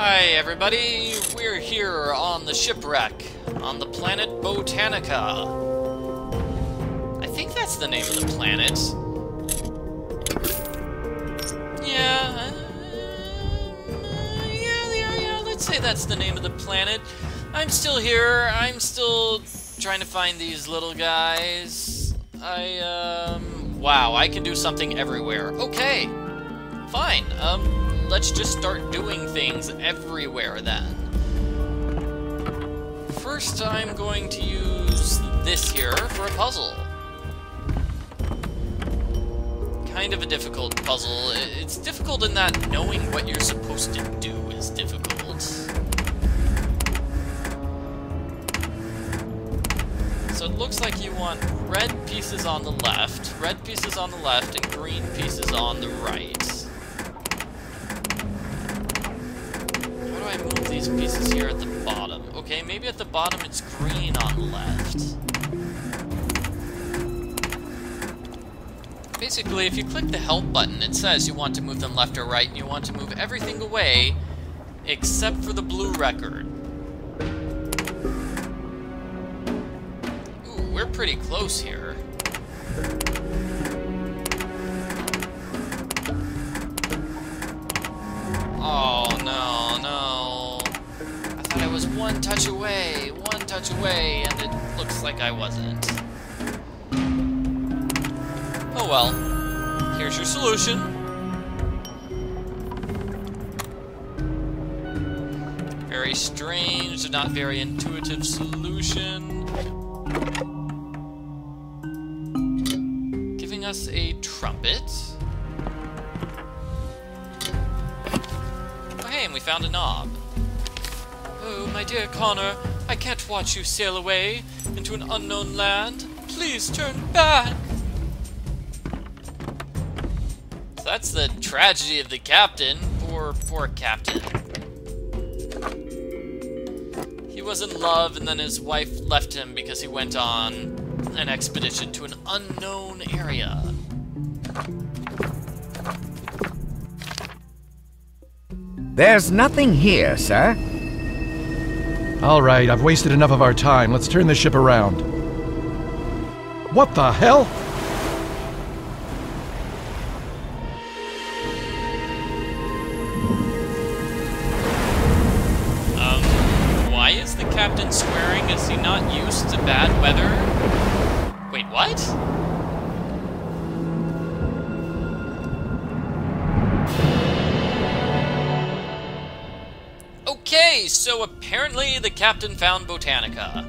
Hi everybody, we're here on the shipwreck on the planet Botanica. I think that's the name of the planet. Yeah, let's say that's the name of the planet. I'm still here, I'm still trying to find these little guys. Wow, I can do something everywhere. Okay, fine, let's just start doing things everywhere, then. First, I'm going to use this here for a puzzle. Kind of a difficult puzzle. It's difficult in that knowing what you're supposed to do is difficult. So it looks like you want red pieces on the left, and green pieces on the right. I move these pieces here at the bottom. Okay, maybe at the bottom it's green on the left. Basically, if you click the help button, it says you want to move them left or right, and you want to move everything away except for the blue record. Ooh, we're pretty close here. Oh, no, no. One touch away, and it looks like I wasn't. Oh well. Here's your solution. Very strange, not very intuitive solution. Giving us a trumpet. Oh hey, and we found a knob. Oh, my dear Connor, I can't watch you sail away into an unknown land. Please turn back! So that's the tragedy of the captain. Poor captain. He was in love, and then his wife left him because he went on an expedition to an unknown area. There's nothing here, sir. Alright, I've wasted enough of our time. Let's turn the ship around. What the hell? Why is the captain swearing? Is he not used to bad weather? Wait, what? Okay, so apparently the captain found Botanica.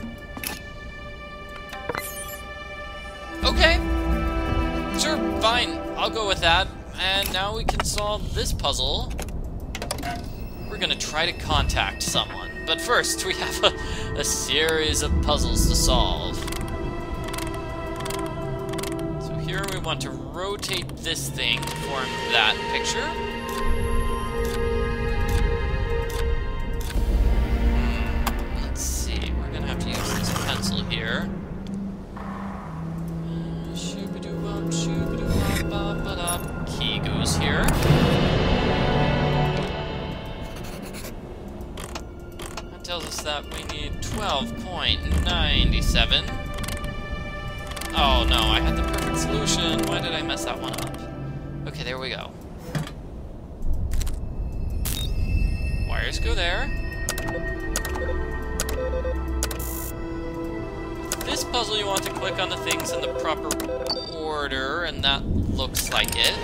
Okay. Sure, fine. I'll go with that. And now we can solve this puzzle. We're gonna try to contact someone. But first, we have a series of puzzles to solve. So here we want to rotate this thing to form that picture. Here. Key goes here. That tells us that we need 12.97. Oh no, I had the perfect solution. Why did I mess that one up? Okay, there we go. Wires go there. This puzzle, you want to click on the things in the proper order, and that looks like it.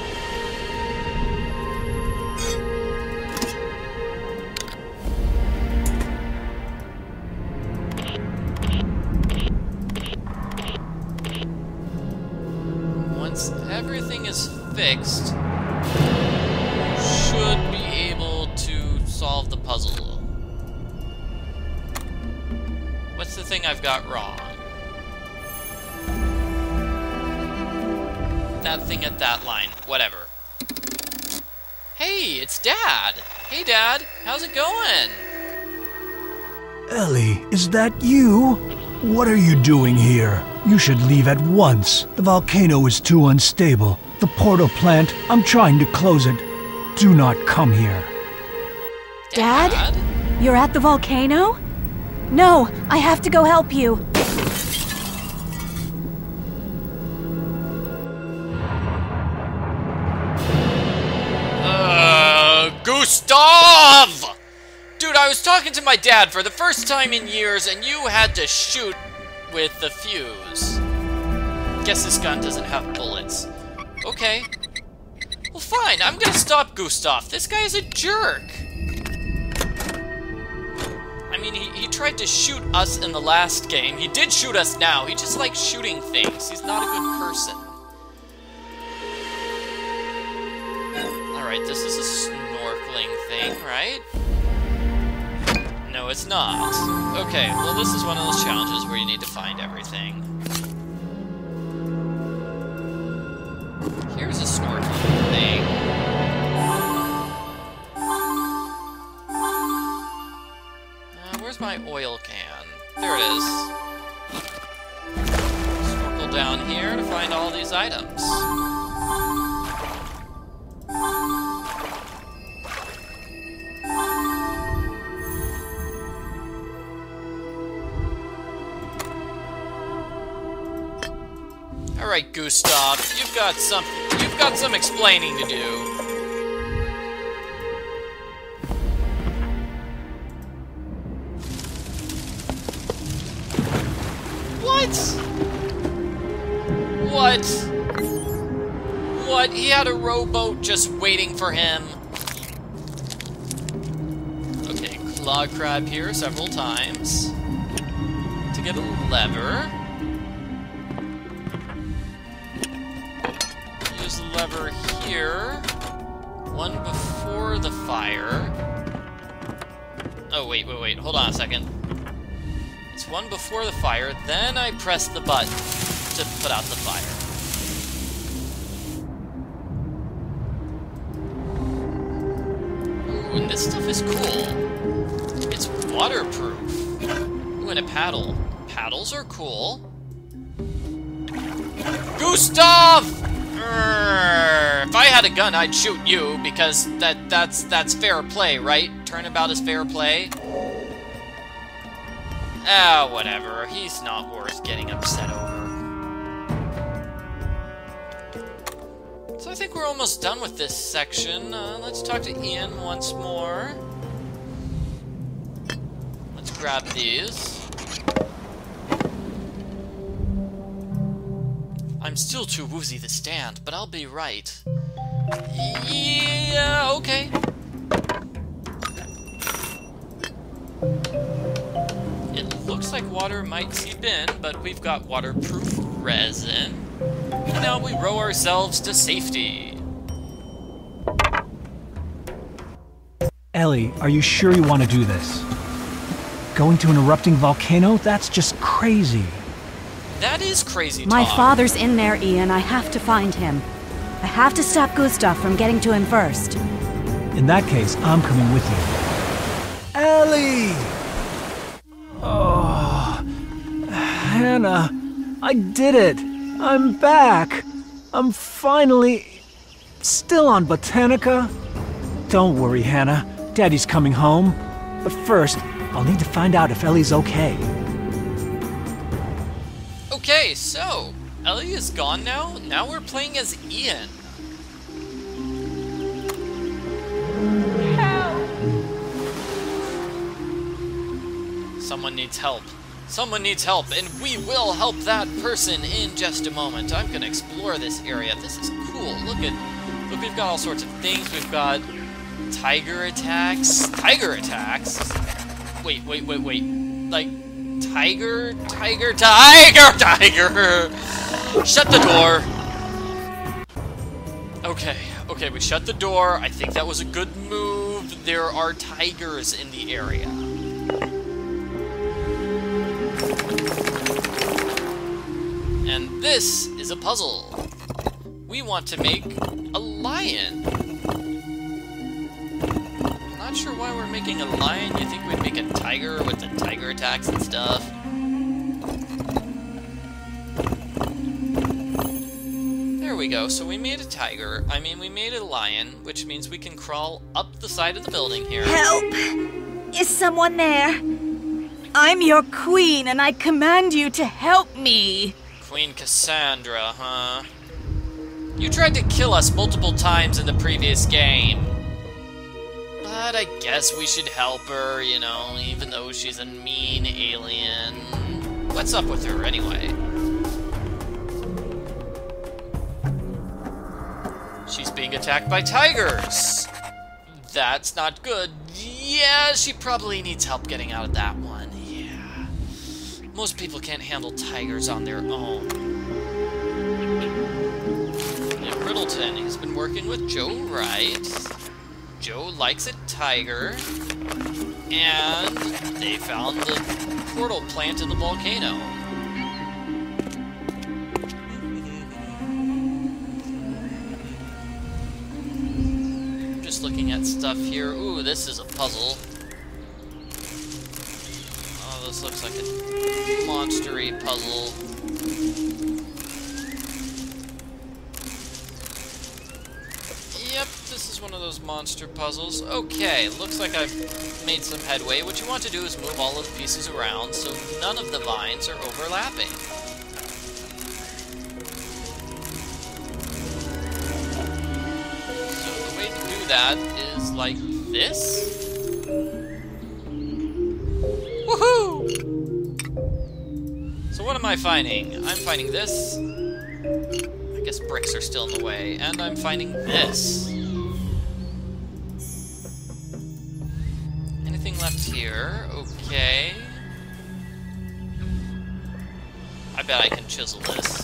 Once everything is fixed, you should be able to solve the puzzle. What's the thing I've got wrong? That thing at that line. Whatever. Hey, it's Dad! Hey, Dad! How's it going? Ellie, is that you? What are you doing here? You should leave at once. The volcano is too unstable. The portal plant, I'm trying to close it. Do not come here. Dad? You're at the volcano? No, I have to go help you. Gustav! Dude, I was talking to my dad for the first time in years, and you had to shoot with the fuse. Guess this gun doesn't have bullets. Okay. Well, fine. I'm gonna stop Gustav. This guy is a jerk. I mean, he tried to shoot us in the last game. He did shoot us now. He just likes shooting things. He's not a good person. Alright, this is a snorkeling thing, right? No, it's not. Okay, well, this is one of those challenges where you need to find everything. Here's a snorkeling thing. Where's my oil can? There it is. Snorkel down here to find all these items. Alright, Gustav, you've got some explaining to do. What? What? He had a rowboat just waiting for him. Okay, claw crab here several times to get a lever. Use the lever here. One before the fire. Oh, wait. Hold on a second. It's one before the fire, then I press the button to put out the fire. Ooh, and this stuff is cool. It's waterproof. Ooh, and a paddle. Paddles are cool. Gustav! If I had a gun, I'd shoot you, because that's fair play, right? Turnabout is fair play. Ah, whatever. He's not worth getting upset over. So I think we're almost done with this section. Let's talk to Ian once more. Let's grab these. I'm still too woozy to stand, but I'll be right. Yeah, okay. Looks like water might seep in, but we've got waterproof resin. And now we row ourselves to safety. Ellie, are you sure you want to do this? Going to an erupting volcano? That's just crazy. That is crazy, Tom. My father's in there, Ian. I have to find him. I have to stop Gustav from getting to him first. In that case, I'm coming with you. Ellie! Oh, Hannah, I did it! I'm back! I'm finally... still on Botanica? Don't worry, Hannah. Daddy's coming home. But first, I'll need to find out if Ellie's okay. Okay, so, Ellie is gone now? Now we're playing as Ian. Someone needs help. Someone needs help, and we will help that person in just a moment. I'm gonna explore this area. This is cool. Look, we've got all sorts of things. We've got tiger attacks. Tiger attacks? Wait. Like, tiger! Shut the door! Okay, we shut the door. I think that was a good move. There are tigers in the area. And this is a puzzle. We want to make a lion. I'm not sure why we're making a lion. You think we'd make a tiger with the tiger attacks and stuff? There we we go. So we made a tiger. I mean, we made a lion, which means we can crawl up the side of the building here. Help! Is someone there? I'm your queen, and I command you to help me. Queen Cassandra, huh? You tried to kill us multiple times in the previous game. But I guess we should help her, you know, even though she's a mean alien. What's up with her, anyway? She's being attacked by tigers! That's not good. Yeah, she probably needs help getting out of that one, yeah. Most people can't handle tigers on their own. Now, Brittleton has been working with Joe Wright. Joe likes a tiger, and they found the portal plant in the volcano. I'm just looking at stuff here. Ooh, this is a puzzle. Oh, this looks like a monster-y puzzle. Yep, this is one of those monster puzzles. Okay, looks like I've made some headway. What you want to do is move all of the pieces around so none of the vines are overlapping. So the way to do that is like this. Woohoo! So what am I finding? I'm finding this. I guess bricks are still in the way, and I'm finding this. Anything left here? Okay. I bet I can chisel this.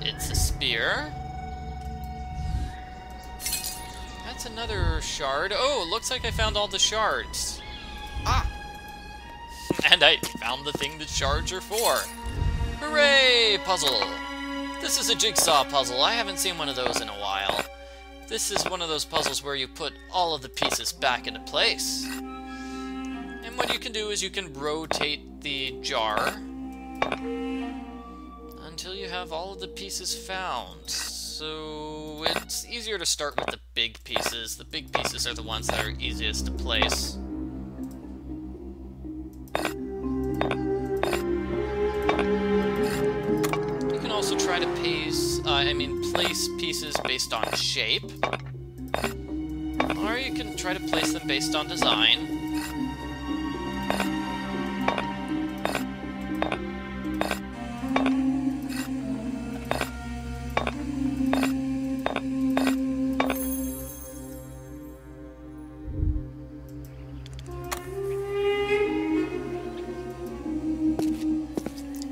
It's a spear. That's another shard. Oh, looks like I found all the shards. Ah! And I found the thing that shards are for. Hooray! Puzzle! This is a jigsaw puzzle. I haven't seen one of those in a while. This is one of those puzzles where you put all of the pieces back into place. And what you can do is you can rotate the jar until you have all of the pieces found. So it's easier to start with the big pieces. The big pieces are the ones that are easiest to place. Try to place pieces based on shape, or you can try to place them based on design.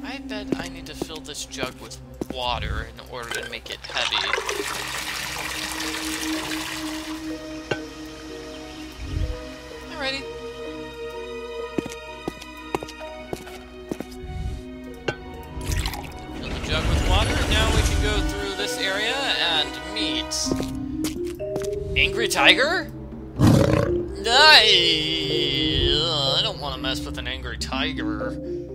I bet I need to fill this jug with water in order to make it heavy. Alrighty. Fill the jug with water. Now we can go through this area and meet Angry Tiger? I don't want to mess with an angry tiger.